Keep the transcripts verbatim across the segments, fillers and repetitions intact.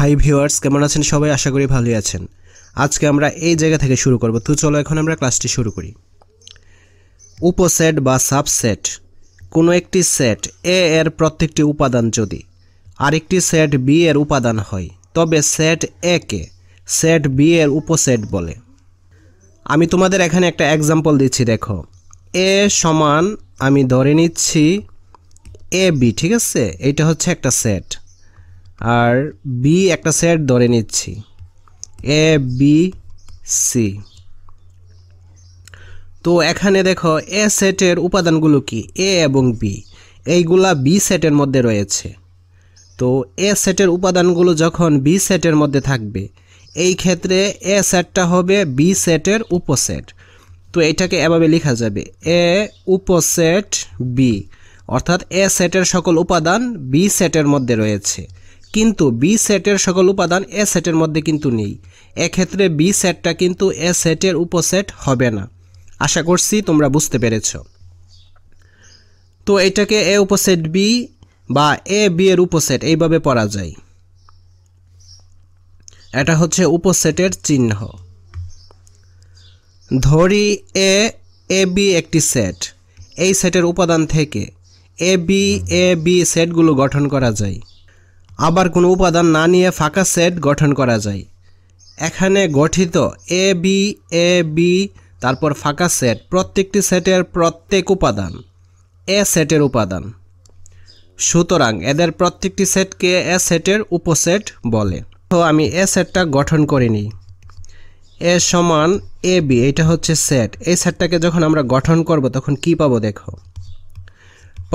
High viewers केमन आছেন সবাই আশা করি ভালোই আছেন আজকে আমরা এই জায়গা থেকে শুরু করব তো চলো এখন আমরা ক্লাসটি শুরু করি উপসেট বা সাবসেট কোনো একটি সেট A এর প্রত্যেকটি উপাদান যদি আরেকটি সেট B এর উপাদান হয় তবে সেট A কে সেট B এর উপসেট বলে আমি তোমাদের এখানে একটা एग्जांपल দিচ্ছি দেখো A সমান আমি ধরে নিচ্ছি A B ঠিক আছে এটা হচ্ছে একটা সেট আর B একটা সেট ধরে নিচ্ছি A B C তো এখানে দেখো A সেটের উপাদানগুলো কি A এবং B এইগুলা B সেটের মধ্যে রয়েছে তো A সেটের উপাদানগুলো যখন B সেটের মধ্যে থাকবে এই ক্ষেত্রে A সেটটা হবে B সেটের উপসেট তো এটাকে এভাবে লেখা যাবে A উপসেট B অর্থাৎ A সেটের সকল উপাদান B সেটের মধ্যে রয়েছে কিন্তু B সেটের সকল উপাদান A সেটের মধ্যে কিন্তু নেই এই ক্ষেত্রে B সেটটা কিন্তু A সেটের উপসেট হবে না আশা করছি তোমরা বুঝতে পেরেছো তো এটাকে A উপসেট B বা A B এর উপসেট এইভাবে পড়া যায় এটা হচ্ছে উপসেটের চিহ্ন ধরি A A B একটি সেট এই সেটের উপাদান থেকে A B A B সেটগুলো গঠন করা যায় আবার কোনো উপাদান না নিয়ে ফাঁকা সেট গঠন করা যায় এখানে গঠিত A B A B তারপর ফাঁকা সেট প্রত্যেকটি সেটের প্রত্যেক উপাদান A সেটের উপাদান সুতরাং এদের প্রত্যেকটি সেটকে A সেটের উপসেট বলে তো আমি A সেটটা গঠন করে নিই A সমান A B এটা হচ্ছে সেট এই সেটটাকে যখন আমরা গঠন করব তখন কি পাবো দেখো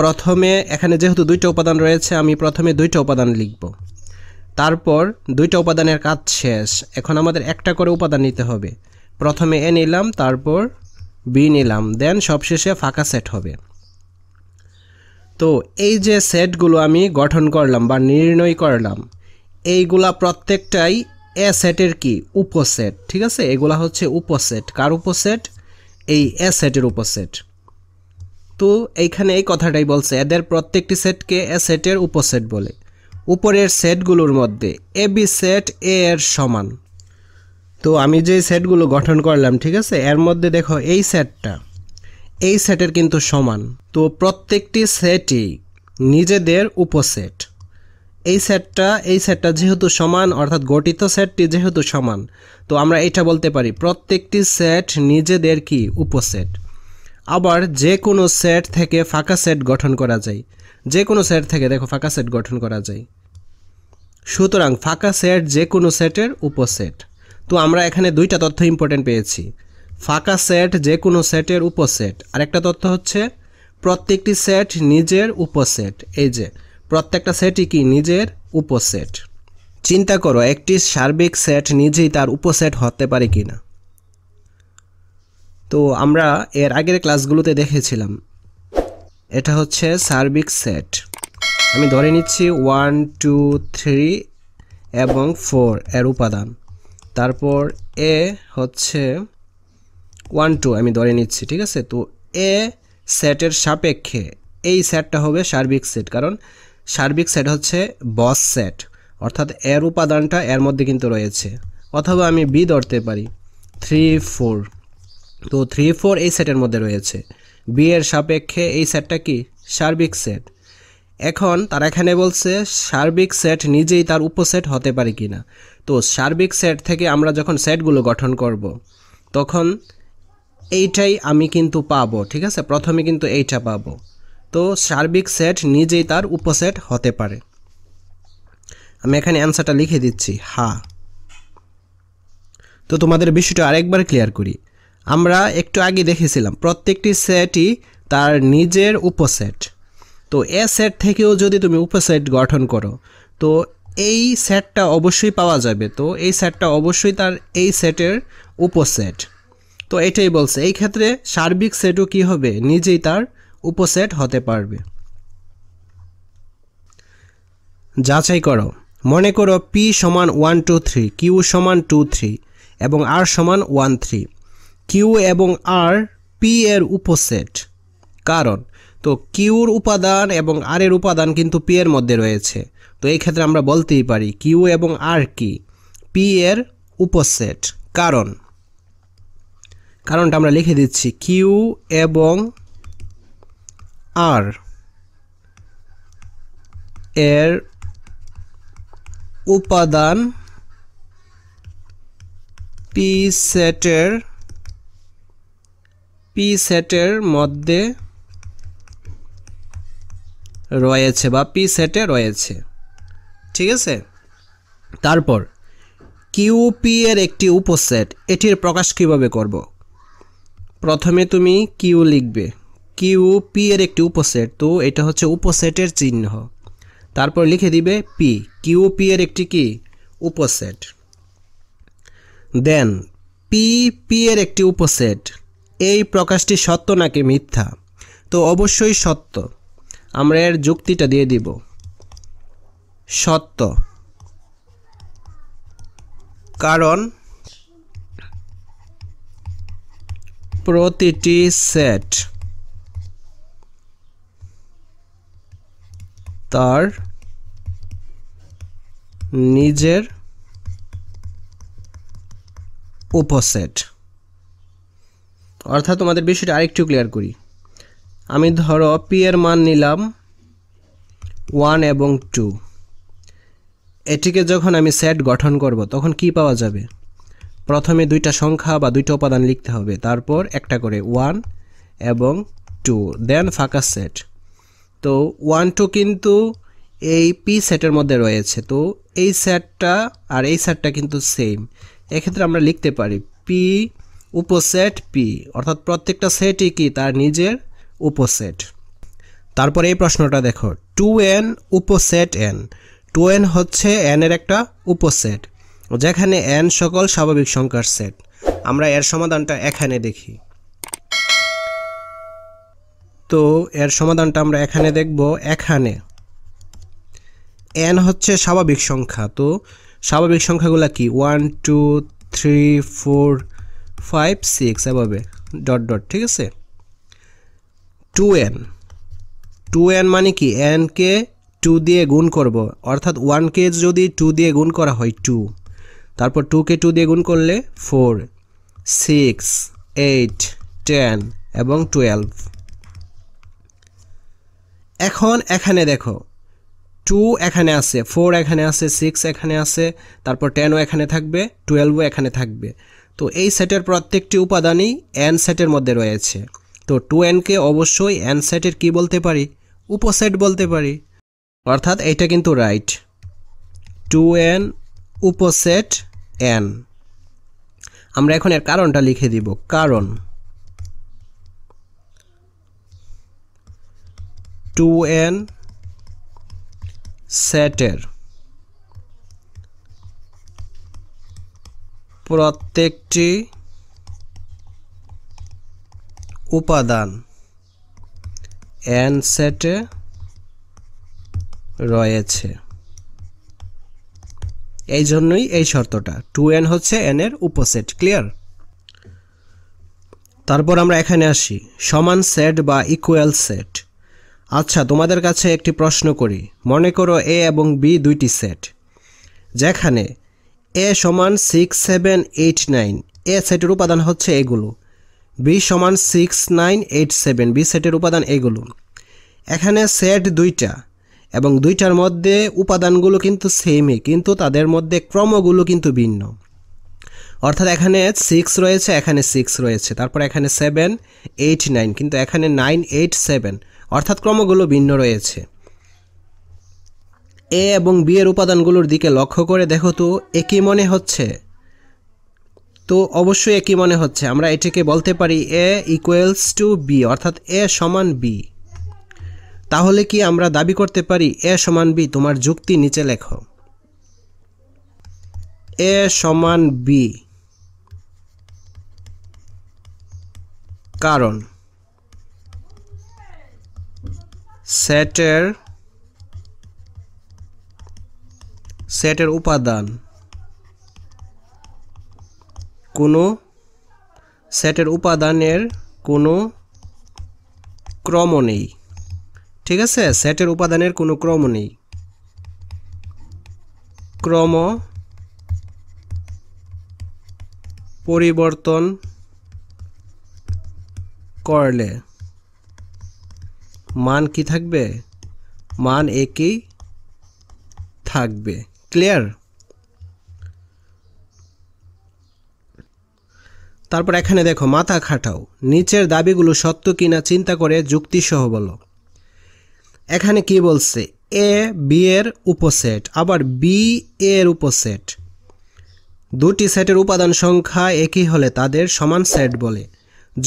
প্রথমে এখানে যেহেতু দুইটা উপাদান রয়েছে আমি প্রথমে দুইটা উপাদান লিখব তারপর দুইটা উপাদানের কাজ শেষ এখন আমাদের একটা করে উপাদান নিতে হবে প্রথমে A নিলাম তারপর B নিলাম দেন সবশেষে ফাঁকা সেট হবে তো এই যে সেটগুলো আমি গঠন করলাম বা নির্ণয় করলাম এইগুলা প্রত্যেকটাই A সেটের কি উপসেট ঠিক আছে এগুলা হচ্ছে উপসেট কার উপসেট এই A সেটের উপসেট তো এইখানে এই কথাটাই বলছে এদের প্রত্যেকটি সেটকে A সেটের উপসেট বলে উপরের সেটগুলোর মধ্যে A B সেট A এর সমান তো আমি যে সেটগুলো গঠন করলাম ঠিক আছে এর মধ্যে দেখো এই সেটটা এই সেটের কিন্তু সমান তো প্রত্যেকটি সেটই নিজেদের উপসেট এই সেটটা এই সেটটা যেহেতু সমান অর্থাৎ গঠিত সেটটি যেহেতু সমান তো আমরা এটা বলতে পারি প্রত্যেকটি সেট নিজেদের কি উপসেট আবার যে কোনো সেট থেকে ফাঁকা সেট গঠন করা যায় যে কোনো সেট থেকে দেখো ফাঁকা সেট গঠন করা যায় সুতরাং ফাঁকা সেট যে কোনো সেটের উপসেট তো আমরা এখানে দুইটা তথ্য ইম্পর্টেন্ট পেয়েছি ফাঁকা সেট যে কোনো সেটের উপসেট আরেকটা তথ্য হচ্ছে প্রত্যেকটি সেট নিজের উপসেট এই যে প্রত্যেকটা সেটই কি নিজের উপসেট চিন্তা করো একটি সার্বিক সেট নিজেই তার উপসেট হতে পারে কিনা তো আমরা এর আগের ক্লাসগুলোতে দেখেছিলাম এটা হচ্ছে সার্বিক সেট আমি ধরে নিচ্ছি one two three এবং four এর উপাদান তারপর A হচ্ছে one two আমি ধরে নিচ্ছি ঠিক আছে তো A সেটের সাপেক্ষে এই সেটটা হবে সার্বিক সেট কারণ সার্বিক সেট হচ্ছে বস সেট অর্থাৎ এর উপাদানটা এর মধ্যে কিন্তু রয়েছে অথবা আমি B ধরতে পারি three four তো three four এই সেটের মধ্যে রয়েছে B এর সাপেক্ষে এই সেটটা কি সার্বিক সেট এখন তার এখানে বলছে সার্বিক সেট নিজেই তার উপসেট হতে পারে কিনা তো সার্বিক সেট থেকে আমরা যখন সেটগুলো গঠন করব তখন এইটাই আমি কিন্তু পাবো ঠিক আছে প্রথমে কিন্তু এইটা পাবো তো সার্বিক সেট নিজেই তার উপসেট হতে পারে আমি এখানে অ্যানসারটা লিখে দিচ্ছি হ্যাঁ তো তোমাদের বিষয়টা আরেকবার ক্লিয়ার করি আমরা একটু আগে দেখেছিলাম প্রত্যেকটি সেটই তার নিজের উপসেট তো A সেট থেকেও যদি তুমি উপসেট গঠন করো তো এই সেটটা অবশ্যই পাওয়া যাবে তো এই সেটটা অবশ্যই তার এই সেটের উপসেট তো এটাই বলছে এই ক্ষেত্রে সার্বিক সেটও কি হবে নিজেই তার উপসেট হতে পারবে যাচাই করো মনে করো P সমান one two three Q সমান two three এবং R সমান one three Q এবং R P এর উপসেট কারণ তো কিউর উপাদান এবং আর এর উপাদান কিন্তু পি এর মধ্যে রয়েছে তো এই ক্ষেত্রে আমরা বলতেই পারি কিউ এবং আর কি পি এর উপসেট কারণ কারণটা আমরা লিখে দিচ্ছি কিউ এবং আর এর উপাদান পি সেটের পি সেটের মধ্যে রয়েছে বা পি সেটে রয়েছে ঠিক আছে তারপর কিউ পি এর একটি উপসেট এটির প্রকাশ কিভাবে করব প্রথমে তুমি কিউ লিখবে কিউ পি এর একটি উপসেট তো এটা হচ্ছে উপসেটের চিহ্ন তারপর লিখে দিবে পি কিউ পি এর একটি কি উপসেট দেন পি পি এর একটি উপসেট এই প্রকাশটি সত্য নাকি মিথ্যা তো অবশ্যই সত্য আমরা এর যুক্তিটা দিয়ে দিব সত্য কারণ প্রতিটি সেট তার নিজের উপসেট অর্থাৎ তোমাদের বিষয়টা আরেকটু ক্লিয়ার করি আমি ধরো পি এর মান নিলাম one এবং two এটিকে যখন আমি সেট গঠন করব তখন কি পাওয়া যাবে প্রথমে দুইটা সংখ্যা বা দুইটা উপাদান লিখতে হবে তারপর একটা করে one এবং two দেন ফাঁকা সেট তো one two কিন্তু এই পি সেটের মধ্যে রয়েছে তো এই সেটটা আর এই সেটটা কিন্তু সেম এই ক্ষেত্রে আমরা লিখতে পারি পি উপসেট পি অর্থাৎ প্রত্যেকটা সেটই কি তার নিজের উপসেট তারপর এই প্রশ্নটা দেখো two n উপসেট n two n হচ্ছে n এর একটা উপসেট যেখানে n সকল স্বাভাবিক সংখ্যার সেট আমরা এর সমাধানটা এখানে দেখি তো এর সমাধানটা আমরা এখানে দেখব এখানে n হচ্ছে স্বাভাবিক সংখ্যা তো স্বাভাবিক সংখ্যাগুলো কি one two three four five six এভাবে ডট ডট ঠিক আছে two n two n মানে কি n কে two দিয়ে গুণ করব অর্থাৎ one কে যদি two দিয়ে গুণ করা হয় two তারপর two কে two দিয়ে গুণ করলে four six eight ten এবং twelve এখন এখানে দেখো two এখানে আছে four এখানে আছে six এখানে আছে তারপর ten ও এখানে থাকবে twelve ও এখানে থাকবে তো এই সেটের প্রত্যেকটি উপাদানই n সেটের মধ্যে রয়েছে তো two n কে অবশ্যই n সেটের কি বলতে পারি উপসেট বলতে পারি অর্থাৎ এটা কিন্তু রাইট two n উপসেট n আমরা এখন এর কারণটা লিখে দিব কারণ two n সেটের প্রত্যেকটি উপাদান n সেটে রয়েছে এই জন্যই এই শর্তটা two n হচ্ছে n এর উপসেট ক্লিয়ার তারপর আমরা এখানে আসি সমান সেট বা ইকুয়াল সেট আচ্ছা তোমাদের কাছে একটি প্রশ্ন করি মনে করো a এবং b দুইটি সেট যেখানে a সমান six seven eight nine a সেটের উপাদান হচ্ছে এগুলো b সমান six nine eight seven b সেটের উপাদান এগুলো এখানে সেট দুইটা এবং দুইটার মধ্যে উপাদানগুলো কিন্তু সেমই কিন্তু তাদের মধ্যে ক্রমগুলো কিন্তু ভিন্ন অর্থাৎ এখানে six রয়েছে এখানে six রয়েছে তারপর এখানে seven eight nine কিন্তু এখানে nine eight seven অর্থাৎ ক্রমগুলো ভিন্ন রয়েছে a এবং b এর উপাদানগুলোর দিকে লক্ষ্য করে দেখো তো একই মনে হচ্ছে তো অবশ্যই একই মনে হচ্ছে আমরা এটাকে বলতে পারি a equals to b অর্থাৎ a সমান b তাহলে কি আমরা দাবি করতে পারি a সমান b তোমার যুক্তি নিচে লেখো a সমান b কারণ সেটের সেটের উপাদান কোনো সেটের উপাদানের কোনো ক্রম নেই ठीक है से सेटर उपादानेर कोनो क्रम नहीं क्रम परिवर्तन करले मान की थाकबे मान एक ही थाकबे क्लियर তারপর এখানে দেখো মাথা খাটাও নিচের দাবিগুলো সত্য কিনা চিন্তা করে যুক্তি সহ বলো এখানে কি বলছে এ বি এর উপসেট আবার বি এর উপসেট দুটি সেটের উপাদান সংখ্যা একই হলে তাদের সমান সেট বলে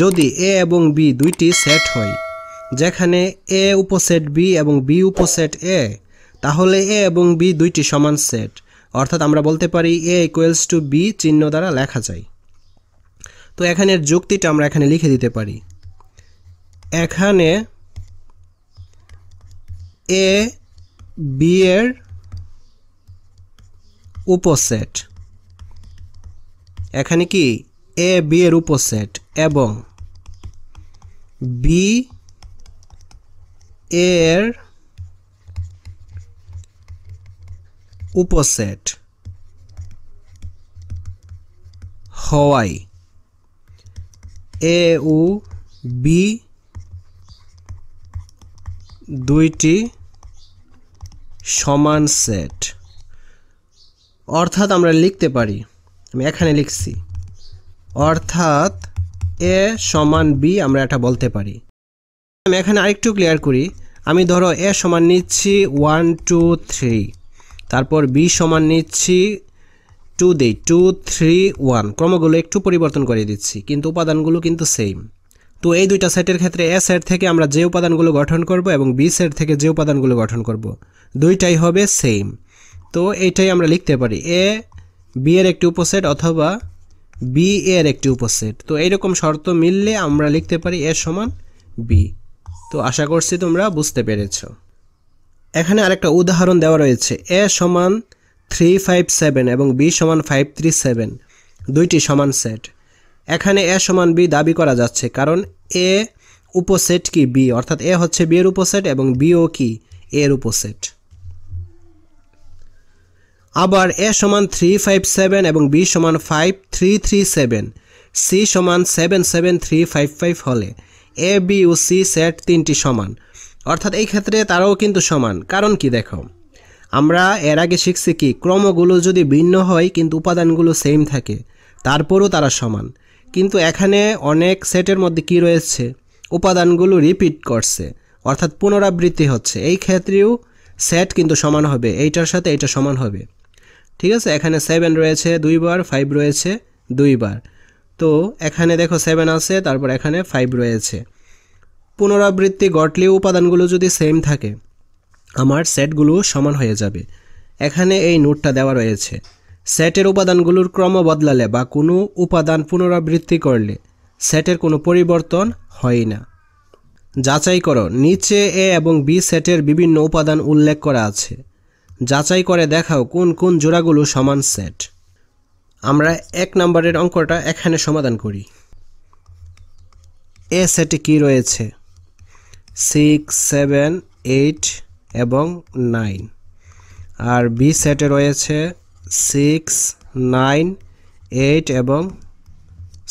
যদি এ এবং বি দুইটি সেট হয় যেখানে এ উপসেট বি এবং বি উপসেট এ তাহলে এ এবং বি দুইটি সমান সেট অর্থাৎ আমরা বলতে পারি এ ইকুয়ালস টু বি চিহ্ন দ্বারা লেখা যায় तो एखाने जुक्तिटा आमरा एखाने लिखे दीते पारी एखाने ए बी एर उपसेट एखाने की ए बी एर उपसेट एबं बी एर उपसेट हवाई ए ओ बी দুইটি সমান সেট অর্থাৎ আমরা লিখতে পারি আমি এখানে লিখছি অর্থাৎ এ সমান বি আমরা এটা বলতে পারি আমি এখানে আরেকটু ক্লিয়ার করি আমি ধরো এ সমান নিচ্ছি one two three তারপর বি সমান নিচ্ছি two day two three one ক্রমগুলো একটু পরিবর্তন করে দিচ্ছি কিন্তু উপাদানগুলো কিন্তু সেম তো এই দুইটা সেটের ক্ষেত্রে এ সেট থেকে আমরা যে উপাদানগুলো গঠন করব এবং বি সেট থেকে যে উপাদানগুলো গঠন করব দুইটাই হবে সেম তো এইটাই আমরা লিখতে পারি এ বি এর একটি উপসেট অথবা বি এর একটি উপসেট তো এই রকম শর্ত মিললে আমরা লিখতে পারি এ সমান বি তো আশা করছি তোমরা বুঝতে পেরেছো এখানে আরেকটা উদাহরণ দেওয়া রয়েছে এ সমান three five seven एवं b समान five three seven दुई टी समान सेट एकाने a समान b दाबी करा जाच्छे कारण a उपसेट की b अर्थात a होच्छे b एर उपसेट एवं b ओ की a एर उपसेट आबार a समान three five seven एवं b समान five three three seven c समान seven seven three five five होले a b ओ c सेट तीन टी समान अर्थात एक क्षेत्रे ताराओ किन्तु समान कारण की देखो আমরা এর আগে শিখছি কি ক্রমগুলো যদি ভিন্ন হয় কিন্তু উপাদানগুলো সেম থাকে তারপরেও তারা সমান কিন্তু এখানে অনেক সেটের মধ্যে কি রয়েছে উপাদানগুলো রিপিট করছে অর্থাৎ পুনরাবৃত্তি হচ্ছে এই ক্ষেত্রেও সেট কিন্তু সমান হবে এইটার সাথে এটা সমান হবে ঠিক আছে এখানে seven রয়েছে দুইবার five রয়েছে দুইবার তো এখানে দেখো seven আছে তারপর এখানে five রয়েছে পুনরাবৃত্তি ঘটলেও উপাদানগুলো যদি সেম থাকে আমার সেটগুলো সমান হয়ে যাবে এখানে এই নোটটা দেওয়া রয়েছে সেটের উপাদানগুলোর ক্রম বদলালে বা কোনো উপাদান পুনরাবৃত্তি করলে সেটের কোনো পরিবর্তন হয় না যাচাই করো নিচে এ এবং বি সেটের বিভিন্ন উপাদান উল্লেখ করা আছে যাচাই করে দেখাও কোন কোন জোড়াগুলো সমান সেট আমরা এক নম্বরের অঙ্কটা এখানে সমাধান করি এ সেটে কি রয়েছে six seven eight एवं nine और बी सेटे रहे six nine eight एवं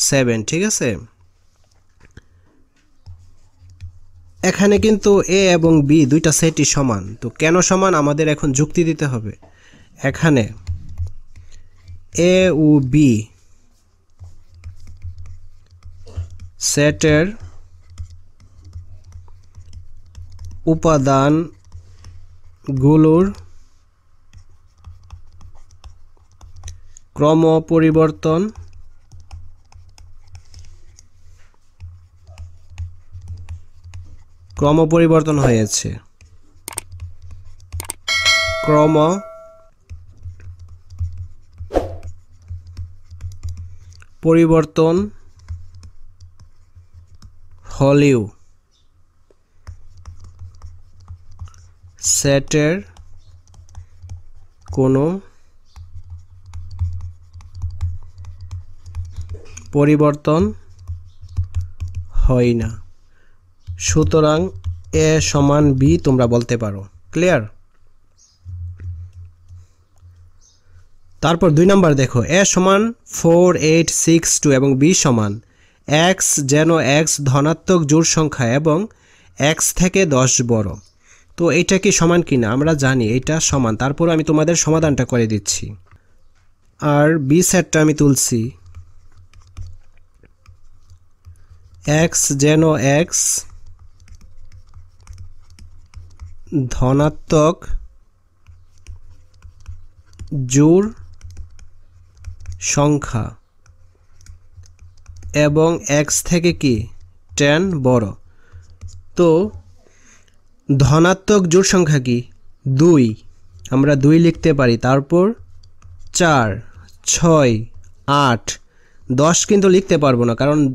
seven ठीक है से এখানে কিন্তু a এবং b দুইটা সেটই সমান তো কেন সমান আমাদের এখন যুক্তি দিতে হবে এখানে a ও b সেটের উপাদান गुलोर क्रम परिवर्तन क्रम परिवर्तन हो जाए क्रम परिवर्तन हलिउ সেটের কোনো পরিবর্তন হয় না সুতরাং ए समान बी तुम्रा बोलते पारो क्लियर। तारपर दुई नम्बर देखो ए समान फोर एट सिक्स टू एवं बी समान एक्स जेनो एक्स धनात्मक जोड़ संख्या एवं एक्स थेके दस बड़ो। तो एटा कि समान किना आमरा जानी एटा समान। तारपर आमी तोमादेर समाधानटा करे दिच्छी आर बी सेटटा आमी तुलसी एक्स जेनो एक्स धनात्मक जोड़ संख्या एवं एक्स थेके कि टेन बड़ो। तो धनात्मक जोड़ संख्या की दुई आमरा दुई लिखते पारी। तारपर चार छय आठ दस किन्तु लिखते पारबो ना कारण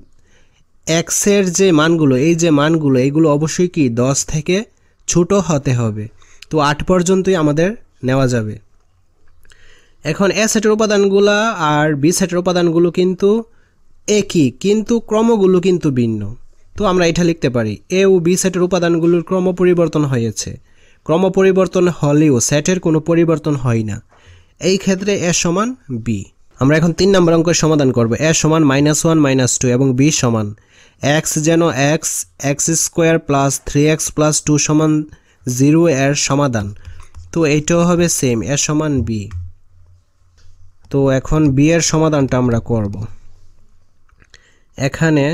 एक्सर जे मानगुलो एई जे मानगुलो एइगुलो अवश्यई कि दस थेके छोटो होते होबे। तो आठ पर्यन्तई आमादेर नेওয়া जाबे। एखन ए सेटेर उपादानगुलो आर बी सेटेर उपादानगुलो किन्तु एकई किन्तु क्रमगुलो किन्तु भिन्न। तो आमरा एटा लिखते पारी ए ओ बी सेटेर उपादानगुलोर क्रम परिवर्तन हयेछे। क्रम परिवर्तन हलेও सेटेर कोनो परिवर्तन हय ना। एई क्षेत्रे ए समान बी। आमरा एखन तीन नम्बर अंकेर समाधान करब। ए समान माइनस वन माइनस टू एवं बी समान एक्स जेनो x x square plus three x plus two समान जिरो एर समाधान। तो एटाओ हबे सेम ए समान बी। तो एखन बी एर समाधानटा आमरा करब। एखाने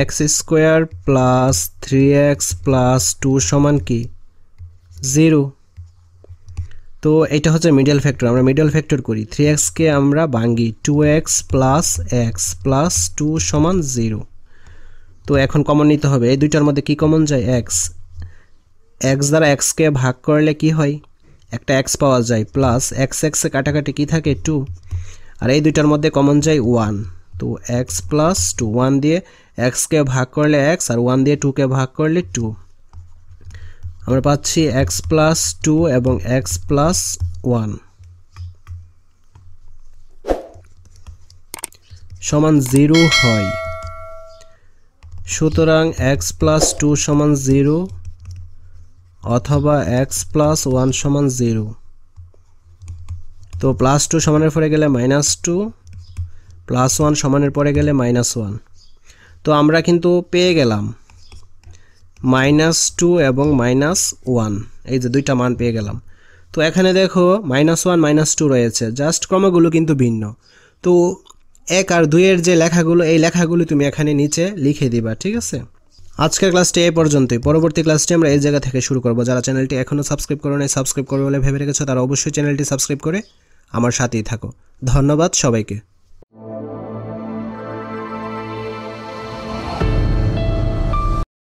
x square plus three x plus two समान की जिरो। तो एटा होच्छे मिडल फैक्टर। आमरा मिडल फैक्टर करी थ्री एक्स के आमरा भांगी two x plus x plus two समान जिरो। तो एखन कमन निते होबे एई दुइटार मध्ये कि कमन जाए एक्स। एक्स द्वारा एक्स के भाग करले कि हय एकटा एक्स पावा जाए प्लस एक्स एक्स काटाकाटी कि थाके टू और एई दुइटार मध्ये कमन जाए वन। तो एक्स प्लस टू वन दिए एक्स के भाग कर ले एक्स और वन दिए टू के भाग कर ले टू। हमें पासी एक्स प्लस टू एवं एक्स प्लस वन समान जिरो है। सूतरां एक्स प्लस टू समान जिरो अथवा एक्स प्लस वन समान जिरो। तो प्लस टू समानेर परे गेले माइनस टू प्लस वन समानेर परे गेले माइनस वन। तो आमरा किन्तु पेये गेलाम माइनस टू एवं माइनस वन एई जे दुइटा मान पेये गेलाम। तो एखाने देखो माइनस वन माइनस टू रयेछे जस्ट क्रमगुलो किन्तु भिन्न। तो एक आर दुइयेर जे लेखागुलो एई लेखागुलो तुमि एखाने नीचे लिखे दिबा ठीक आछे। आजकेर क्लासटी ए पर्यन्तই। পরবর্তী ক্লাসটি আমরা এই জায়গা থেকে শুরু করব। যারা চ্যানেলটি এখনো সাবস্ক্রাইব করোনি সাবস্ক্রাইব করবে বলে ভেবে রেখেছো তারা অবশ্যই চ্যানেলটি সাবস্ক্রাইব করে আমার সাথেই থাকো। ধন্যবাদ সবাইকে।